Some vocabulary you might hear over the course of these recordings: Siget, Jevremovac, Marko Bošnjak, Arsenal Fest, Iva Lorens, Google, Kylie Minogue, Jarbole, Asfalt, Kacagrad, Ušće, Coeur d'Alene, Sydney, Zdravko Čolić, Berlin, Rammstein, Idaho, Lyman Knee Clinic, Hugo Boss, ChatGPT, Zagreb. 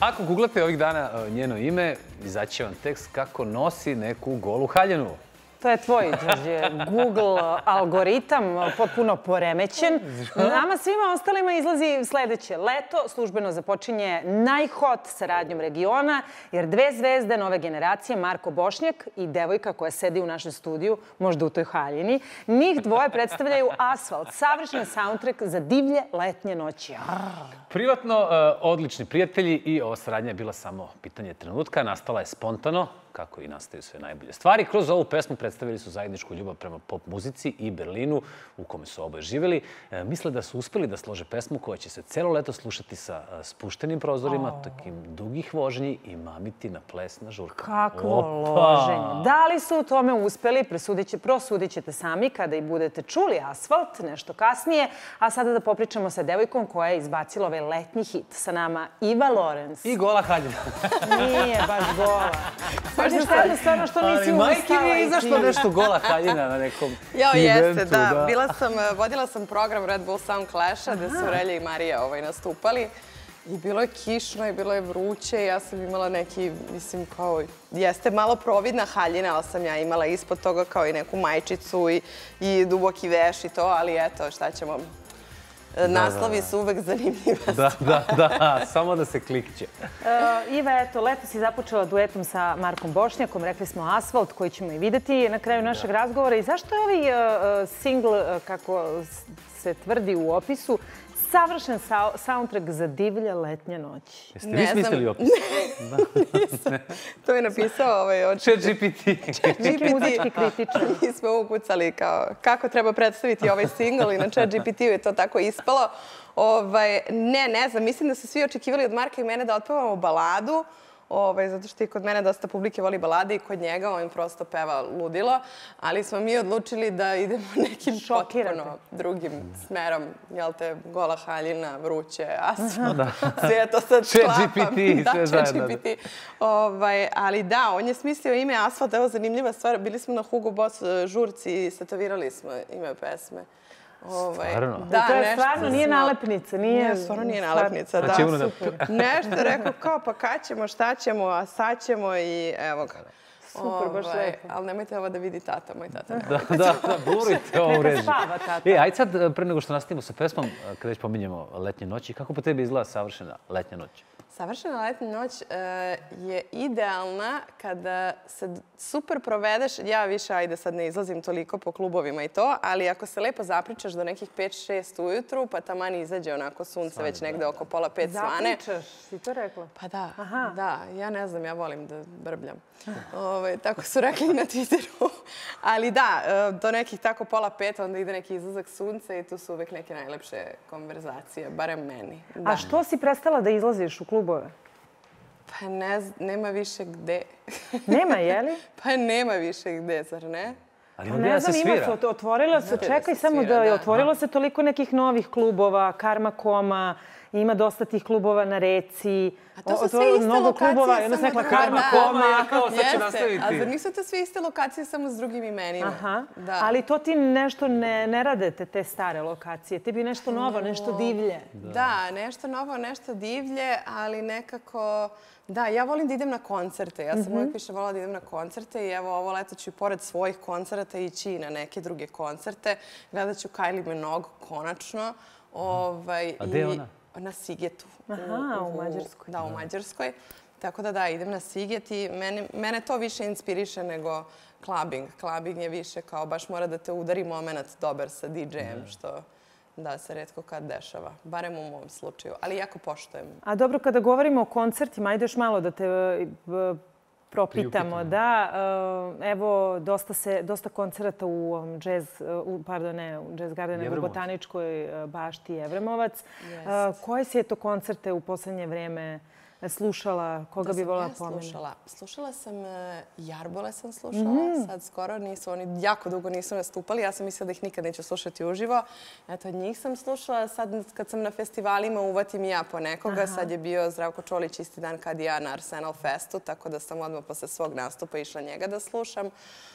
Ako googlate ovih dana njeno ime, izaći će vam tekst kako nosi neku golu haljinu. To je tvoj, Đorđe. Google algoritam potpuno poremećen. Nama svima ostalima izlazi sljedeće leto. Službeno započinje najhot saradnjom regiona, jer dve zvezde nove generacije, Marko Bošnjak i devojka koja sedi u našem studiju, možda u toj haljini, njih dvoje predstavljaju Asfalt, savršen soundtrack za divlje letnje noći. Privatno, odlični prijatelji, i ova saradnja je bila samo pitanje trenutka. Nastala je spontano, kako i nastaju sve najbolje stvari. Kroz ovu pesmu predstavili su zajedničku ljubav prema pop muzici i Berlinu, u kome su oboje živjeli. Misle da su uspjeli da slože pesmu koja će se celo leto slušati sa spuštenim prozorima, takim dugih vožnji i mamiti na plesna žurka. Kakvo loženje! Da li su u tome uspjeli, prosudit ćete sami kada i budete čuli Asfalt nešto kasnije. A sada da popričamo sa devojkom koja je izbacila ovaj letnji hit. Sa nama Iva Lorens. I gola haljina. Nije baš gola. Ali majke mi je izašlo nešto gola haljina na nekom eventu. Jeste, da. Vodila sam program Red Bull Sound Clasha gde su Relja i Marija nastupali. I bilo je kišno i bilo je vruće i ja sam imala neki, mislim, kao... Jeste malo providna haljina, ali sam ja imala ispod toga kao i neku majčicu i duboki veš i to, ali eto, šta ćemo... Naslovi su uvek zanimljiva. Da, samo da se klikće. Iva, eto, leto si započela duetom sa Markom Bošnjakom, rekli smo Asfalt, koji ćemo i vidjeti na kraju našeg razgovora. I zašto je ovaj singl, kako se tvrdi u opisu, savršen soundtrack za divlje letnje noći? Jeste vi smislili opis? Nisam. To je napisao ovaj... ChatGPT. Neki muzički kritičar. Mi smo ukucali kao kako treba predstaviti ovaj singl i na ChatGPT-u je to tako ispalo. Ne znam, mislim da su svi očekivali od Marka i mene da otpevamo baladu, zato što i kod mene dosta publike voli balade i kod njega on prosto peva ludilo, ali smo mi odlučili da idemo nekim potpuno drugim smerom. Jel te, gola haljina, vruće, Asfalt, sve je to sad sklapam. ChatGPT. Ali da, on je smislio ime Asfalt, evo zanimljiva stvar, bili smo na Hugo Boss žurci i stetovirali smo ime pesme. Stvarno? Da, stvarno nije nalepnica. Ne, stvarno nije nalepnica, da. Nešto rekao kao pa kad ćemo, šta ćemo, a sad ćemo i evo ga. Super, baš lepo. Ali nemojte ovo da vidi tata, moj tata. Da, burujte ovo u režiju. Neka spava tata. Ajde sad, pre nego što nastavimo sa pesmom, kada već pominjemo letnje noći, kako po tebi izgleda savršena letnja noć? Savršena letnja noć je idealna kada se super provedeš. Ja više, ajde, sad ne izlazim toliko po klubovima i to, ali ako se lepo zapričaš do nekih 5-6 ujutru, pa taman izađe onako sunce već negde oko pola 5 svane. Zapričaš, si to rekla? Pa da, ja ne znam, ja volim da brbljam. Tako su rekli na Twitteru. Ali da, do nekih tako pola 5, onda ide neki izlazak sunce i tu su uvek neke najlepše konverzacije, barem meni. A što si prestala da izlaziš u klub? Pa nema više gde. Nema, jeli? Pa nema više gde, zar ne? Ne znam, ima se, otvorilo se, čekaj samo da je otvorilo se toliko nekih novih klubova, Karma Koma, ima dosta tih klubova na Reci. A to su sve iste lokacije, samo druga. Karma Koma, kao sad će nastaviti. A zar nisu to sve iste lokacije, samo s drugim imenima? Aha, ali to ti nešto ne radete, te stare lokacije. Ti bi nešto novo, nešto divlje. Da, nešto novo, nešto divlje, ali nekako... Da, ja volim da idem na koncerte. Ja sam uvijek više volila da idem na koncerte i evo ovo leto ću i pored svojih koncerata ići i na neke druge koncerte. Gledat ću Kylie Minogue, konačno. A gde je ona? Na Sigetu. Aha, u Mađarskoj. Da, u Mađarskoj. Tako da da, idem na Siget i mene to više inspiriše nego klabing. Klabing je više kao baš mora da te udari moment dobar sa DJ-em, što... Da, se retko kad dešava, barem u mom slučaju, ali jako poštujem. A dobro, kada govorimo o koncertima, ajde još malo da te propitamo. Da, evo, dosta koncerata u Jazz Gardenu u Botaničkoj bašti Jevremovac. Koje si je to koncerte u poslednje vreme slušala? Koga bi volila pomenuti? Slušala sam, Jarbole sam slušala, sad skoro nisu, oni jako dugo nisu nastupali, ja sam mislila da ih nikad neću slušati uživo. Eto, njih sam slušala, sad kad sam na festivalima uvatim i ja po nekoga, sad je bio Zdravko Čolić isti dan kad i ja na Arsenal Festu, tako da sam odmah posle svog nastupa išla njega da slušam.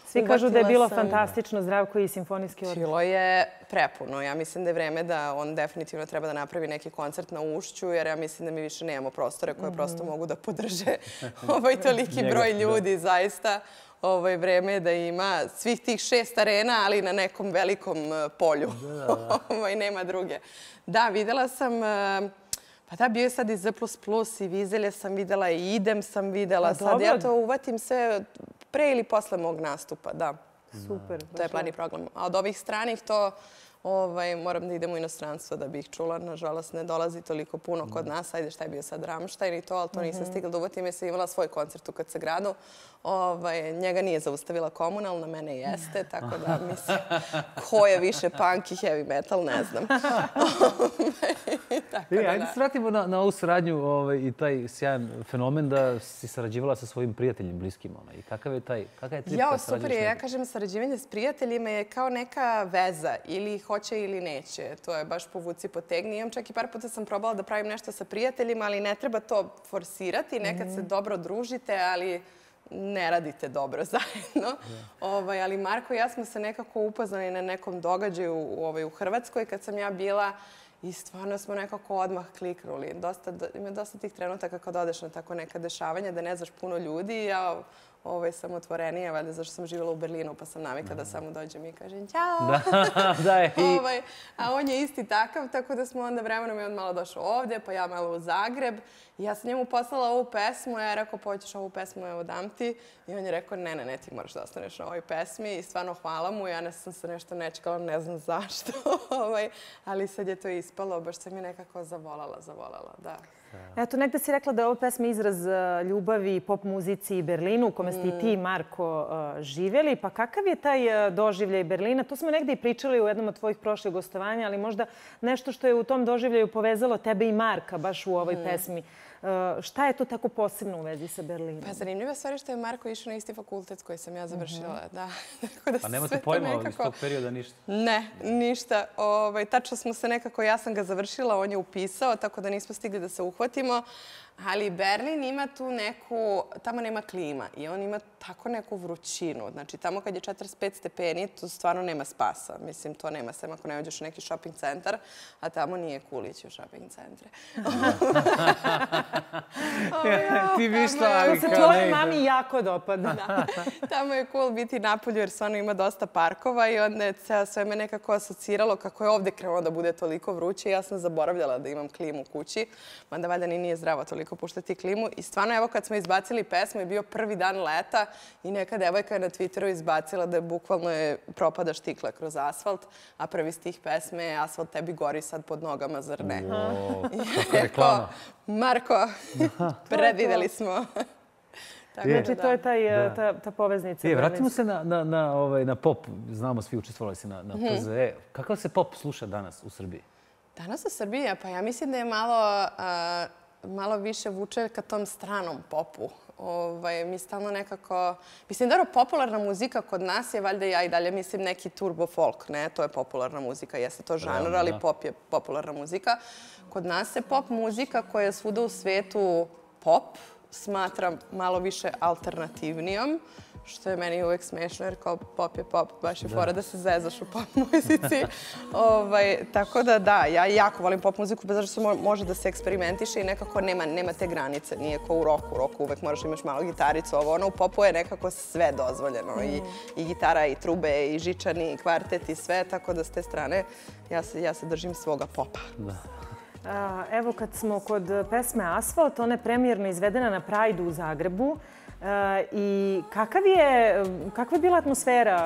Svi kažu da je bilo fantastično, Zdravko i simfonijski orkestar. Bilo je prepuno. Ja mislim da je vreme da on definitivno treba da napravi neki koncert na Ušću, jer ja mislim da mi više nemamo prostora koje koje prosto mogu da podrže toliki broj ljudi. Zaista vreme je da ima svih tih 6 arena, ali na nekom velikom polju. Nema druge. Da, videla sam... Pa da, bio je sad i Z++ i Vizelje sam videla i Idem sam videla. Sad ja to uvatim sve pre ili posle mog nastupa, da. Super. To je plan i program. A od ovih stranih to moram da idem u inostranstvo da bih čula. Nažalost, ne dolazi toliko puno kod nas. Ajde, šta je bio sad Rammstein i to, ali to nisam stigla da uvatim jer sam imala svoj koncert u Kacagradu. Njega nije zaustavila komunalna, mene jeste. Tako da, mislim, ko je više punk i heavy metal, ne znam. Ajde se vratimo na ovu saradnju i taj sjajan fenomen da si sarađivala sa svojim prijateljima, bliskima. I kakav je taj trip? Super je, ja kažem, sarađivanje s prijateljima je kao neka veza. Ili hoće ili neće. To je baš povuci potegni. Imam čak i par puta sam probala da pravim nešto sa prijateljima, ali ne treba to forsirati. Nekad se dobro družite, ali ne radite dobro zajedno. Ali Marko i ja smo se nekako upoznali na nekom događaju u Hrvatskoj kad sam ja bila i stvarno smo nekako odmah kliknuli. Ima dosta tih trenutaka kad odeš na tako neka dešavanja da ne znaš puno ljudi. Ja sam otvorenija, valjda zašto sam živjela u Berlinu pa sam navikla da samo dođem i kažem ćao. A on je isti takav, tako da smo onda vremenom je on malo došao ovdje, pa ja malo u Zagreb. I ja sam njemu poslala ovu pesmu, ja rekao poćeš ovu pesmu, evo dam ti. I on je rekao ne, ti moraš da ostaneš na ovoj pesmi i stvarno hvala mu. Ja sam se nešto nečekala, ne znam zašto. Ali sad je to ispalo, baš sam je nekako zavolala, da. Eto, negde si rekla da je ova pesma izraz ljubavi, pop muzici i Berlinu, u kome ste i ti, Marko, živjeli. Pa kakav je taj doživljaj Berlina? To smo negde i pričali u jednom od tvojih prošlih gostovanja, ali možda nešto što je u tom doživljaju povezalo tebe i Marka baš u ovoj pesmi. Šta je to tako posebno u vezi sa Berlinom? Pa zanimljiva stvar je što je Marko išao na isti fakultet koji sam ja završila. Pa nemate pojma iz tog perioda ništa? Ne, ništa. Tačno smo se nekako, ja sam ga završila, on je upisao, tako da nismo stigli da se uhvatimo. Ali Berlin ima tu neku, tamo nema klima i on ima tako neku vrućinu. Znači tamo kad je 45 stepeni, tu stvarno nema spasa. Mislim, to nema, sem ako ne uđeš u neki shopping centar, a tamo nije kulići u shopping centre. Ti biš to se tvojoj mami jako dopada. Tamo je cool biti napolju jer stvarno ima dosta parkova i onda je sve me nekako asociralo kako je ovdje krenulo da bude toliko vruće. Ja sam zaboravljala da imam klimu u kući, mada valjda ni nije zdravo toliko puštati klimu. I stvarno, evo, kad smo izbacili pesmu, je bio prvi dan leta i neka devojka je na Twitteru izbacila da je bukvalno propada štikla kroz asfalt, a prvi stih pesme je Asfalt tebi gori sad pod nogama, zar ne? Rekao, Marko, predvideli smo. Znači, to je ta poveznica. Vratimo se na pop. Znamo, svi učestvovali se na PZE. Kako se pop sluša danas u Srbiji? Danas u Srbiji? Pa ja mislim da je malo više vuče ka tom stranom popu. Mi stalno nekako... Mislim, dobro, popularna muzika kod nas je, valjda ja i dalje mislim, neki turbo folk, ne? To je popularna muzika, jeste to žanr, ali pop je popularna muzika. Kod nas je pop muzika koja je svuda u svetu pop, smatram malo više alternativnijom, što je meni uvijek smešno jer kao pop je pop, baš je fora da se zezaš u pop muzici. Tako da da, ja jako volim pop muziku, bez obzira što može da se eksperimentiše i nekako nema te granice. Nije kao u roku, u roku uvijek moraš imaš malo gitaricu, ono u popu je nekako sve dozvoljeno. I gitara, i trube, i žičani, i kvartet, i sve, tako da s te strane ja se držim svoga popa. Evo kad smo kod pesme Asfalt, ona je premijerno izvedena na Prajdu u Zagrebu. I kakva je bila atmosfera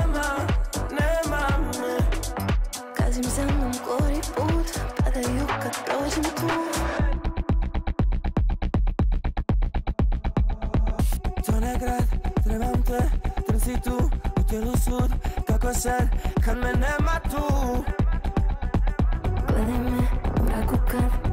me. Kad im za mnom gori put, padaju kad prođem tu. To ne grad, trebam te, trem si tu, u tijelu sud, kako sad, kad me nema tu. Gledaj me, u mraku kad